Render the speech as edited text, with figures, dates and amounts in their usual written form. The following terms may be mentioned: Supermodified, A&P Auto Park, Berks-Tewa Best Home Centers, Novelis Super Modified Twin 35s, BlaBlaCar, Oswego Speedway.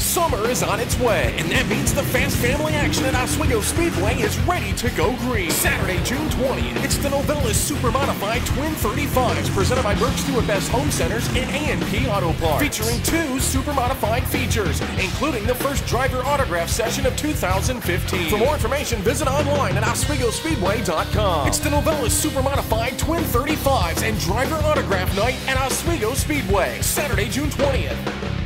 Summer is on its way, and that means the fast family action at Oswego Speedway is ready to go green. Saturday, June 20th, it's the Novelis Super Modified Twin 35s presented by Berks-Tewa Best Home Centers and A&P Auto Park, featuring two super modified features, including the first driver autograph session of 2015. For more information, visit online at oswegospeedway.com. It's the Novelis Super Modified Twin 35s and driver autograph night at Oswego Speedway, Saturday, June 20th.